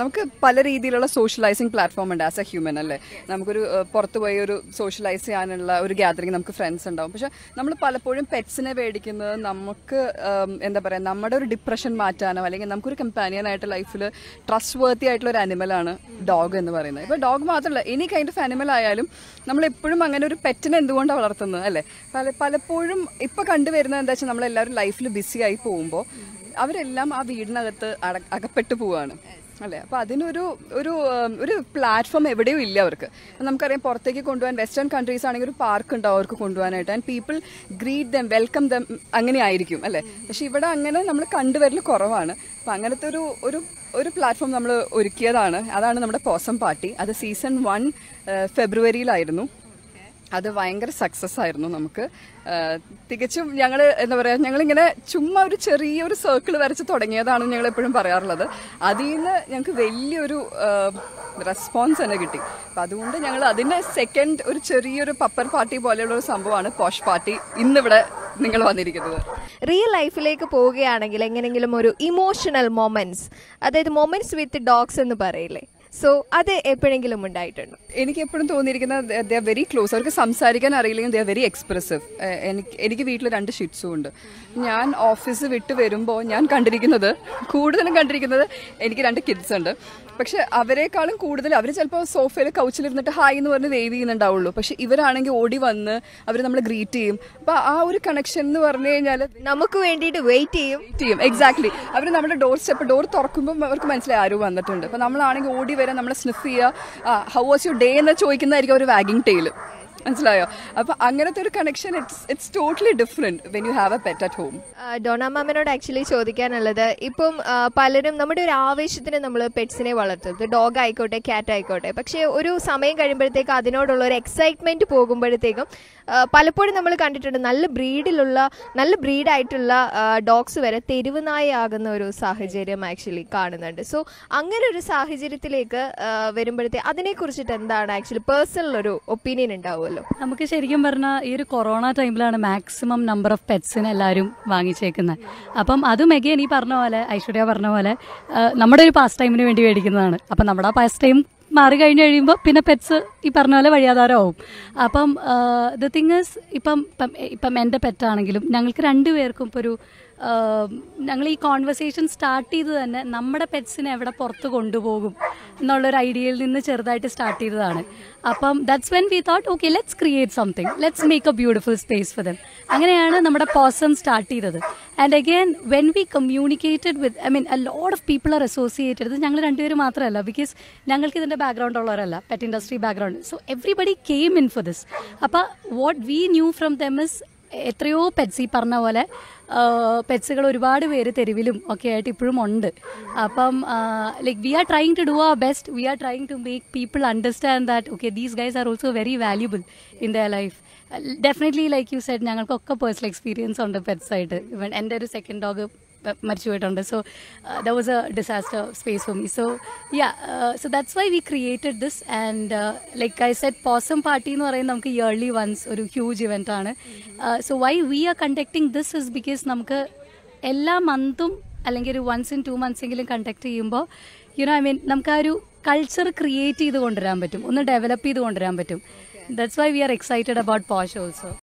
നമുക്ക് പല രീതിയിലുള്ള സോഷ്യലൈസിങ് പ്ലാറ്റ്ഫോം ഉണ്ട് ആസ് എ ഹ്യൂമൻ അല്ലേ. നമുക്കൊരു പുറത്തു പോയി ഒരു സോഷ്യലൈസ് ചെയ്യാനുള്ള ഒരു ഗ്യാതറിങ് നമുക്ക് ഫ്രണ്ട്സ് ഉണ്ടാവും. പക്ഷെ നമ്മൾ പലപ്പോഴും പെറ്റ്സിനെ മേടിക്കുന്നത് നമുക്ക് എന്താ പറയുക നമ്മുടെ ഒരു ഡിപ്രഷൻ മാറ്റാനോ അല്ലെങ്കിൽ നമുക്കൊരു കമ്പാനിയനായിട്ട് ലൈഫിൽ ട്രസ്റ്റ് വർത്തി ആയിട്ടുള്ള ഒരു അനിമലാണ് ഡോഗ് എന്ന് പറയുന്നത്. ഇപ്പോൾ ഡോഗ് മാത്രമല്ല എനി കൈൻഡ് ഓഫ് അനിമൽ ആയാലും നമ്മളെപ്പോഴും അങ്ങനെ ഒരു പെറ്റിനെ എന്തുകൊണ്ടാണ് വളർത്തുന്നത് അല്ലേ. പലപ്പോഴും ഇപ്പോൾ കണ്ടുവരുന്നത് എന്താ വെച്ചാൽ നമ്മളെല്ലാവരും ലൈഫിൽ ബിസിയായി പോകുമ്പോൾ അവരെല്ലാം ആ വീടിനകത്ത് അകപ്പെട്ടു പോവുകയാണ് അല്ലേ. അപ്പോൾ അതിനൊരു ഒരു ഒരു പ്ലാറ്റ്ഫോം എവിടെയും ഇല്ല അവർക്ക്. നമുക്കറിയാം പുറത്തേക്ക് കൊണ്ടുപോകാൻ വെസ്റ്റേൺ കൺട്രീസ് ആണെങ്കിൽ ഒരു പാർക്ക് ഉണ്ടാവും അവർക്ക് കൊണ്ടുപോകാനായിട്ട്. And people greet them, welcome them, അങ്ങനെ ആയിരിക്കും അല്ലേ. പക്ഷെ ഇവിടെ അങ്ങനെ നമ്മൾ കണ്ടുവരൽ കുറവാണ്. അപ്പം അങ്ങനത്തെ ഒരു ഒരു ഒരു പ്ലാറ്റ്ഫോം നമ്മൾ ഒരുക്കിയതാണ്. അതാണ് നമ്മുടെ പോസം പാർട്ടി. അത് സീസൺ 1 ഫെബ്രുവരിയിലായിരുന്നു. അത് ഭയങ്കര സക്സസ് ആയിരുന്നു. നമുക്ക് തികച്ചും ഞങ്ങൾ എന്താ പറയുക ഞങ്ങളിങ്ങനെ ചുമ്മാ ഒരു ചെറിയൊരു സർക്കിൾ വരച്ച് തുടങ്ങിയതാണെന്ന് ഞങ്ങൾ എപ്പോഴും പറയാറുള്ളത്. അതിൽ നിന്ന് ഞങ്ങൾക്ക് വലിയൊരു റെസ്പോൺസ് തന്നെ കിട്ടി. അപ്പം അതുകൊണ്ട് ഞങ്ങൾ അതിൻ്റെ സെക്കൻഡ് ഒരു ചെറിയൊരു പപ്പർ പാർട്ടി പോലെയുള്ള ഒരു സംഭവമാണ് പോഷ് പാർട്ടി ഇന്നിവിടെ നിങ്ങൾ വന്നിരിക്കുന്നത്. റിയൽ ലൈഫിലേക്ക് പോവുകയാണെങ്കിൽ എങ്ങനെയെങ്കിലും ഒരു ഇമോഷണൽ മൊമെന്റ്സ്, അതായത് മൊമെന്റ്സ് വിത്ത് ഡോഗ്സ് എന്ന് പറയില്ലേ, സോ അത് എപ്പോഴെങ്കിലും ഉണ്ടായിട്ടുണ്ടോ? എനിക്കെപ്പോഴും തോന്നിയിരിക്കുന്നത് ദേ ആർ വെരി ക്ലോസ്. അവർക്ക് സംസാരിക്കാൻ അറിയില്ലെങ്കിൽ ദേ ആർ വെരി എക്സ്പ്രസീവ്. എനിക്ക് വീട്ടിൽ 2 ഷിറ്റ്സും ഉണ്ട്. ഞാൻ ഓഫീസ് വിട്ട് വരുമ്പോൾ ഞാൻ കണ്ടിരിക്കുന്നത് കൂടുതലും കണ്ടിരിക്കുന്നത് എനിക്ക് 2 കിഡ്സ് ഉണ്ട്. പക്ഷെ അവരെക്കാളും കൂടുതൽ അവർ ചിലപ്പോൾ സോഫയിൽ കൗച്ചിലിരുന്നിട്ട് ഹായ് എന്ന് പറഞ്ഞ് വേവ് ചെയ്യുന്നുണ്ടാവുള്ളൂ. പക്ഷെ ഇവരാണെങ്കിൽ ഓടി വന്ന് അവർ നമ്മൾ ഗ്രീറ്റ് ചെയ്യും. അപ്പോൾ ആ ഒരു കണക്ഷൻ എന്ന് പറഞ്ഞു കഴിഞ്ഞാൽ നമുക്ക് വേണ്ടിയിട്ട് വെയിറ്റ് ചെയ്യും. എക്സാക്ട്ലി. അവർ നമ്മുടെ ഡോർ തുറക്കുമ്പോൾ അവർക്ക് മനസ്സിലായി ആരും വന്നിട്ടുണ്ട്. അപ്പോൾ നമ്മളാണെങ്കിൽ ഓടി വരാൻ നമ്മളെ സ്നിഫ് ചെയ്യുക, ഹൗ വാസ് യുവർ ഡേ എന്ന് ചോദിക്കുന്നതായിരിക്കും ഒരു വാഗിങ് ടെയിൽ. മനസ്സിലായോ? അപ്പോൾ അങ്ങനത്തെ ഒരു connection it's totally different when you have a pet at home. Donna മാമനോട് ആക്ച്വലി ചോദിക്കാനുള്ളത്, ഇപ്പം പലരും നമ്മുടെ ഒരു ആവേശത്തിന് നമ്മൾ പെറ്റ്സിനെ വളർത്തുന്നത്, ഡോഗ് ആയിക്കോട്ടെ ക്യാറ്റ് ആയിക്കോട്ടെ, പക്ഷേ ഒരു സമയം കഴിയുമ്പോഴത്തേക്ക് അതിനോടുള്ള ഒരു എക്സൈറ്റ്മെൻറ്റ് പോകുമ്പോഴത്തേക്കും പലപ്പോഴും നമ്മൾ കണ്ടിട്ടുണ്ട് നല്ല ബ്രീഡായിട്ടുള്ള ഡോഗ്സ് വരെ തെരുവുനായ ആകുന്ന ഒരു സാഹചര്യം ആക്ച്വലി കാണുന്നുണ്ട്. സോ അങ്ങനെ ഒരു സാഹചര്യത്തിലേക്ക് വരുമ്പോഴത്തേക്ക് അതിനെക്കുറിച്ചിട്ട് എന്താണ് ആക്ച്വലി പേഴ്സണൽ ഒരു ഒപ്പീനിയൻ ഉണ്ടാവുമല്ലോ? നമുക്ക് ശരിക്കും പറഞ്ഞാൽ ഈ ഒരു കൊറോണ ടൈമിലാണ് മാക്സിമം നമ്പർ ഓഫ് പെറ്റ്സിന് എല്ലാവരും വാങ്ങിച്ചേക്കുന്നത്. അപ്പം അതും എഗെയിൻ ഈ പറഞ്ഞ പോലെ ഐശ്വര്യ പറഞ്ഞ പോലെ നമ്മുടെ ഒരു പാസ്റ്റ് ടൈമിന് വേണ്ടി മേടിക്കുന്നതാണ്. അപ്പം നമ്മുടെ ആ പാസ്റ്റ് ടൈം മാറി കഴിഞ്ഞ് കഴിയുമ്പോൾ പിന്നെ പെറ്റ്സ് ഈ പറഞ്ഞ പോലെ വഴിയാധാരമാവും. അപ്പം ദ തിങ് ഈസ് ഇപ്പം എൻ്റെ പെറ്റാണെങ്കിലും ഞങ്ങൾക്ക് 2 പേർക്കും ഇപ്പോൾ ഒരു ഞങ്ങൾ ഈ കോൺവെർസേഷൻ സ്റ്റാർട്ട് ചെയ്ത് തന്നെ നമ്മുടെ പെറ്റ്സിനെ എവിടെ പുറത്ത് കൊണ്ടുപോകും എന്നുള്ളൊരു ഐഡിയയിൽ നിന്ന് ചെറുതായിട്ട് സ്റ്റാർട്ട് ചെയ്തതാണ്. അപ്പം that's when we thought okay let's create something, let's make a beautiful space for them. അങ്ങനെയാണ് നമ്മുടെ പോസം സ്റ്റാർട്ട് ചെയ്തത്. And again when we communicated with a lot of people are associated. ഇത് ഞങ്ങൾ 2 പേര് മാത്രമല്ല, ബിക്കോസ് ഞങ്ങൾക്ക് ഇതിൻ്റെ ബാക്ക്ഗ്രൗണ്ട് ഉള്ളവരല്ല, pet industry background. So everybody came in for this. അപ്പോൾ what we knew from them is എത്രയോ പെറ്റ്സ് ഈ പറഞ്ഞ പോലെ പെറ്റ്സുകൾ ഒരുപാട് പേര് തെരുവിലും ഒക്കെ ആയിട്ട് ഇപ്പോഴും ഉണ്ട്. അപ്പം like we are trying to do our best. We are trying to make people understand that okay these guys are also very valuable in their life. Definitely like you said ഞങ്ങൾക്കൊക്കെ പേഴ്സണൽ എക്സ്പീരിയൻസ് ഉണ്ട് pets ആയിട്ട്. ഇവൻ എൻ്റെ ഒരു second dog മരിച്ചു പോയിട്ടുണ്ട്. So that was a disaster space for me. So yeah, so that's why we created this. And like I said Pawsome party എന്ന് പറയുന്നത് നമുക്ക് ഇയർലി വൺസ് ഒരു ഹ്യൂജ് ഇവൻ്റ് ആണ്. So why we are conducting this is because നമുക്ക് എല്ലാ മന്തും അല്ലെങ്കിൽ ഒരു വൺസ് ഇൻ 2 months എങ്കിലും കണ്ടക്ട് ചെയ്യുമ്പോൾ നമുക്ക് ആ ഒരു കൾച്ചർ ക്രിയേറ്റ് ചെയ്ത് കൊണ്ടുവരാൻ പറ്റും, ഒന്ന് ഡെവലപ്പ് ചെയ്ത് കൊണ്ടുവരാൻ പറ്റും. That's why we are excited about Pawsh also.